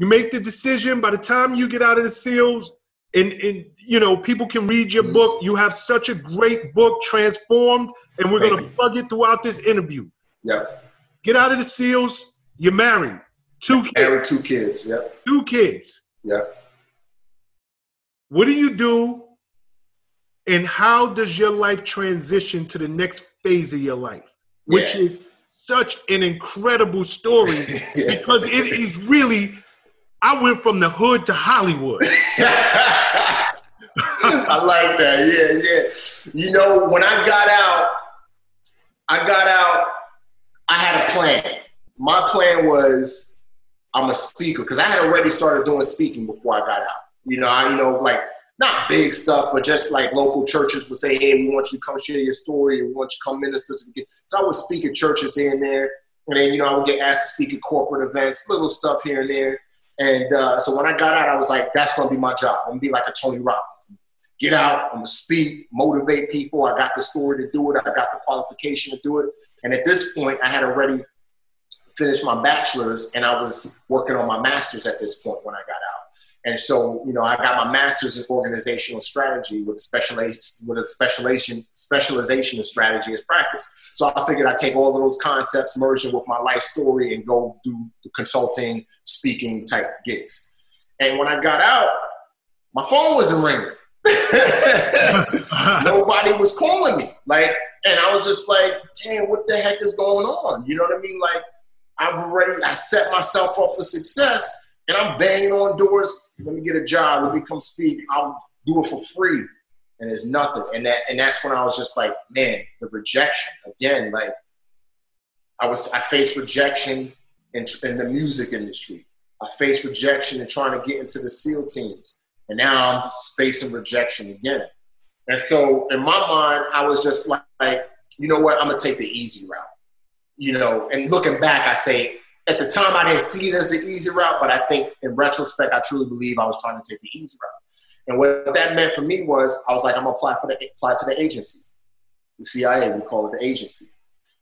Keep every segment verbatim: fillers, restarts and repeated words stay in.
You make the decision. By the time you get out of the SEALs, and, and you know, people can read your mm-hmm. book. You have such a great book, Transformed, and we're going to plug it throughout this interview. Yep. Get out of the SEALs. You're married. Two kids. Married, two kids. Yep. Two kids. Yep. What do you do, and how does your life transition to the next phase of your life, yeah. which is such an incredible story yeah. because it is really, I went from the hood to Hollywood. I like that. Yeah, yeah. You know, when I got out, I got out, I had a plan. My plan was I'm a speaker, because I had already started doing speaking before I got out. You know, I, you know, like not big stuff, but just like local churches would say, hey, we want you to come share your story. We want you to come minister to the kids. So I would speak at churches here and there. And then, you know, I would get asked to speak at corporate events, little stuff here and there. And uh, so when I got out, I was like, that's going to be my job. I'm going to be like a Tony Robbins. Get out, I'm going to speak, motivate people. I got the story to do it. I got the qualification to do it. And at this point, I had already finished my bachelor's, and I was working on my master's at this point when I got out. And so, you know, I got my master's in organizational strategy with a specialization, with a specialization, specialization in strategy as practice. So I figured I'd take all of those concepts, merge them with my life story, and go do the consulting, speaking type gigs. And when I got out, my phone wasn't ringing. Nobody was calling me. Like, and I was just like, damn, what the heck is going on? You know what I mean? Like, I've already, I set myself up for success. And I'm banging on doors. Let me get a job. Let me come speak. I'll do it for free. And there's nothing. And that, and that's when I was just like, man, the rejection again. Like, I was, I faced rejection in, in the music industry. I faced rejection in trying to get into the SEAL teams, and now I'm facing rejection again. And so, in my mind, I was just like, like you know what? I'm gonna take the easy route. You know. And looking back, I say, at the time, I didn't see it as the easy route, but I think in retrospect, I truly believe I was trying to take the easy route. And what that meant for me was, I was like, I'm going to apply for the, apply to the agency. The C I A, we call it the agency.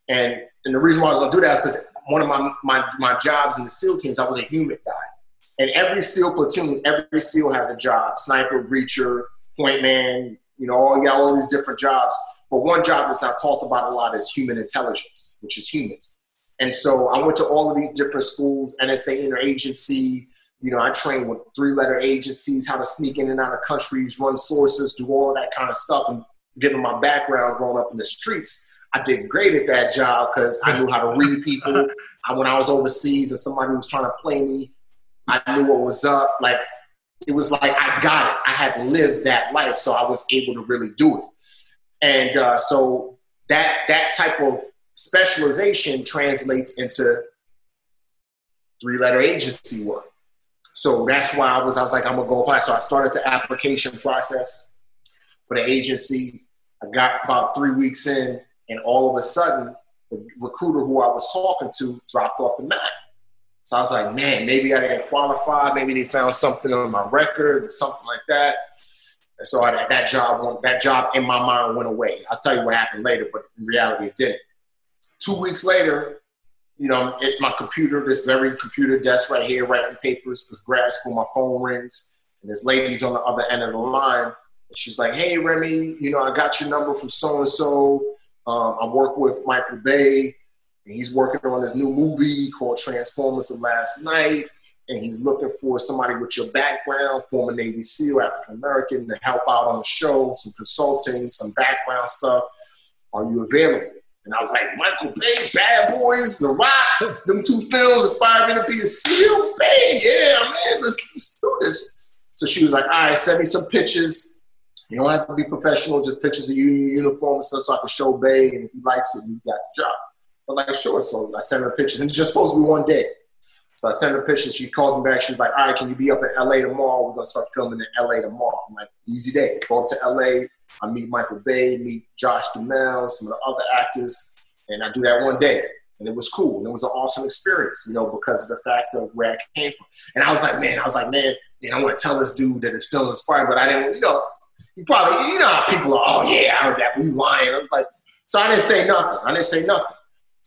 And, and the reason why I was going to do that is because one of my, my, my jobs in the SEAL teams, I was a humid guy. And every SEAL platoon, every SEAL has a job, sniper, breacher, point man, you know, all, you got all these different jobs. But one job that's not talked about a lot is human intelligence, which is humans. And so I went to all of these different schools, N S A interagency. You know, I trained with three-letter agencies, how to sneak in and out of countries, run sources, do all of that kind of stuff. And given my background growing up in the streets, I did great at that job because I knew how to read people. I, when I was overseas and somebody was trying to play me, I knew what was up. Like, it was like I got it. I had lived that life, so I was able to really do it. And uh, so that that type of specialization translates into three-letter agency work. So that's why I was, I was like, I'm gonna go apply. So I started the application process for the agency. I got about three weeks in, and all of a sudden, the recruiter who I was talking to dropped off the map. So I was like, man, maybe I didn't qualify. Maybe they found something on my record or something like that. And so I, that job, went, that job in my mind went away. I'll tell you what happened later, but in reality, it didn't. Two weeks later, you know, at my computer, this very computer desk right here, writing papers for grad school, my phone rings, and this lady's on the other end of the line. And she's like, hey, Remy, you know, I got your number from so-and-so. Um, I work with Michael Bay, and he's working on this new movie called Transformers of Last Night, and he's looking for somebody with your background, former Navy SEAL, African-American, to help out on the show, some consulting, some background stuff. Are you available? And I was like, Michael Bay, Bad Boys, The Rock, them two films inspired me to be a SEAL. Bay, yeah, man, let's, let's do this. So she was like, all right, send me some pictures. You don't have to be professional, just pictures of you in your uniform and stuff so I can show Bay, and if he likes it, you got the job. I'm like, sure. So I sent her pictures, and it's just supposed to be one day. So I sent her pictures. She called me back. She was like, all right, can you be up in L A tomorrow? We're going to start filming in L A tomorrow. I'm like, easy day. Go to L A, I meet Michael Bay, meet Josh DeMille, some of the other actors, and I do that one day. And it was cool. And it was an awesome experience, you know, because of the fact of where I came from. And I was like, man, I was like, man, you know, I want to tell this dude that his film is inspired, but I didn't, you know, you probably, you know how people are, oh, yeah, I heard that, we lying. I was like, so I didn't say nothing. I didn't say nothing.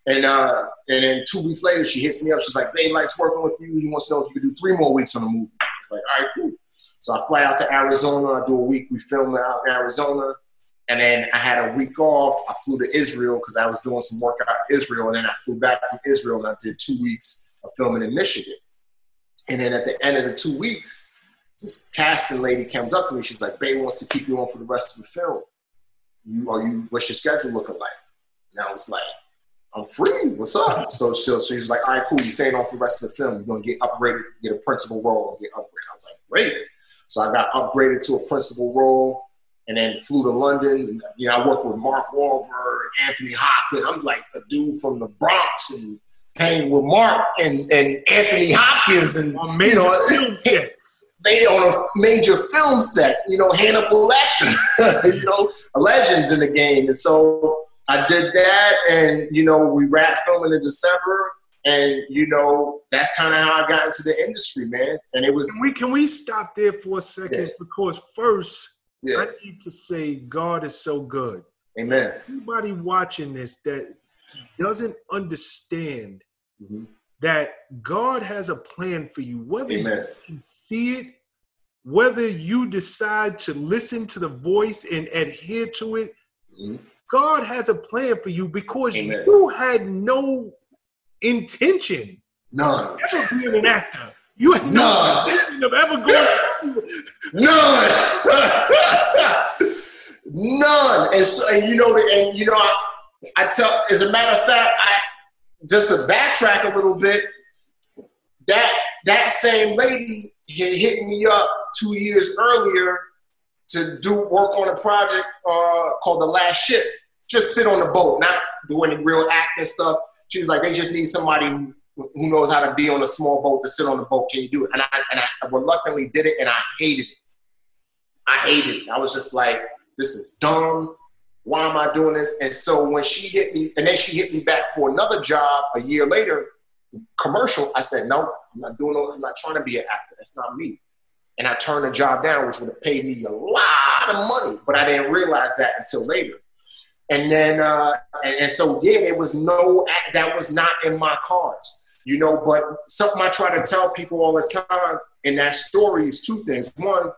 And uh, and then two weeks later, she hits me up. She's like, Dave likes working with you. He wants to know if you could do three more weeks on the movie. I was like, all right, cool. So I fly out to Arizona. I do a week. We filmed out in Arizona. And then I had a week off. I flew to Israel because I was doing some work out in Israel. And then I flew back from Israel and I did two weeks of filming in Michigan. And then at the end of the two weeks, this casting lady comes up to me. She's like, Bay wants to keep you on for the rest of the film. You, are you, what's your schedule looking like? And I was like, I'm free, what's up? So, so, so she's like, all right, cool, you're staying on for the rest of the film. You're gonna get upgraded, get a principal role, and get upgraded. I was like, great. So I got upgraded to a principal role and then flew to London. You know, I worked with Mark Wahlberg, Anthony Hopkins. I'm like a dude from the Bronx and hanging with Mark and, and Anthony Hopkins and, you know, they on a major film set, you know, Hannibal Lecter, you know, legends in the game. And so I did that, and, you know, we wrapped filming in December, and, you know, that's kind of how I got into the industry, man. And it was... Can we, can we stop there for a second? Yeah. Because first, yeah. I need to say God is so good. Amen. Anybody watching this that doesn't understand mm-hmm. that God has a plan for you, whether Amen. You can see it, whether you decide to listen to the voice and adhere to it, mm-hmm. God has a plan for you because Amen. You had no intention None. of ever being an actor. You had None. no intention of ever going. None. None. And, so, and you know, and you know, I, I tell. As a matter of fact, I just to backtrack a little bit. That that same lady had hit me up two years earlier to do work on a project uh, called The Last Ship. Just sit on the boat, not do any real acting stuff. She was like, they just need somebody who, who knows how to be on a small boat to sit on the boat. Can you do it? And I, and I reluctantly did it, and I hated it. I hated it. I was just like, this is dumb. Why am I doing this? And so when she hit me, and then she hit me back for another job a year later, commercial, I said, no, I'm not doing it. I'm not trying to be an actor. That's not me. And I turned the job down, which would have paid me a lot of money, but I didn't realize that until later. And then, uh, and, and so yeah, there was no, that was not in my cards, you know, but something I try to tell people all the time in that story is two things. One,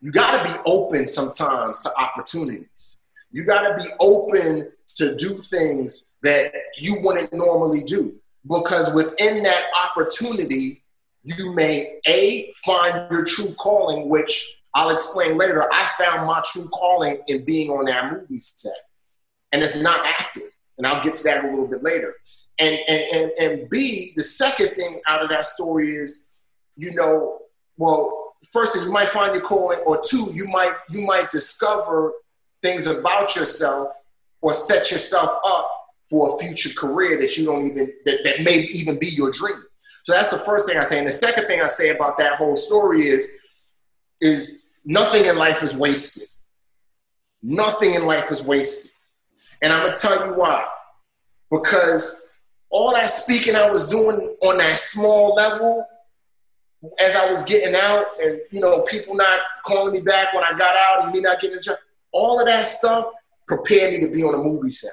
you gotta be open sometimes to opportunities. You gotta be open to do things that you wouldn't normally do, because within that opportunity, you may, A, find your true calling, which I'll explain later. I found my true calling in being on that movie set. And it's not acting. And I'll get to that a little bit later. And, and, and, and B, the second thing out of that story is, you know, well, first thing, you might find your calling, or two, you might, you might discover things about yourself or set yourself up for a future career that you don't even, that, that may even be your dream. So that's the first thing I say. And the second thing I say about that whole story is, is nothing in life is wasted. Nothing in life is wasted. And I'm going to tell you why. Because all that speaking I was doing on that small level, as I was getting out and, you know, people not calling me back when I got out and me not getting a job, all of that stuff prepared me to be on a movie set.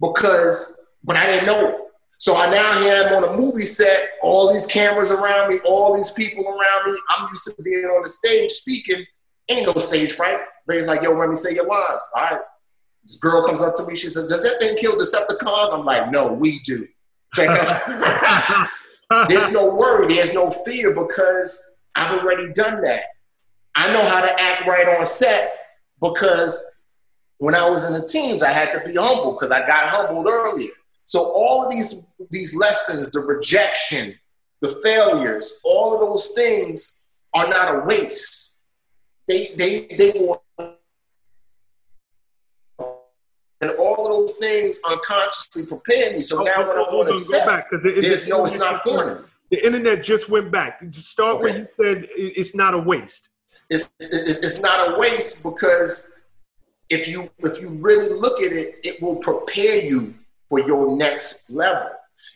Because, but I didn't know it. So I now here I'm on a movie set, all these cameras around me, all these people around me. I'm used to being on the stage speaking. Ain't no stage fright. But it's like, yo, let me say your lines. All right. This girl comes up to me. She says, does that thing kill Decepticons? I'm like, no, we do. Check out. There's no worry. There's no fear because I've already done that. I know how to act right on set because when I was in the teams, I had to be humble because I got humbled earlier. So all of these, these lessons, the rejection, the failures, all of those things are not a waste. They, they, they will, and all of those things unconsciously prepare me. So oh, now when I'm on a set, there's no, it's not for me. The internet just went back. Just start okay. When you said it's not a waste. It's, it's, it's not a waste because if you, if you really look at it, it will prepare you for your next level.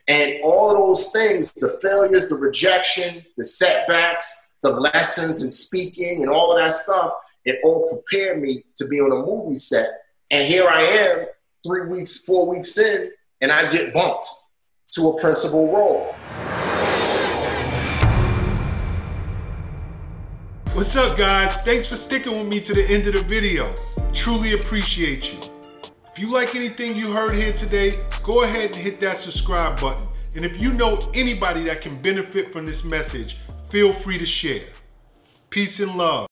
And all of those things, the failures, the rejection, the setbacks, the lessons in speaking and all of that stuff, it all prepared me to be on a movie set. And here I am, three weeks, four weeks in, and I get bumped to a principal role. What's up, guys? Thanks for sticking with me to the end of the video. Truly appreciate you. If you like anything you heard here today, go ahead and hit that subscribe button. And if you know anybody that can benefit from this message, feel free to share. Peace and love.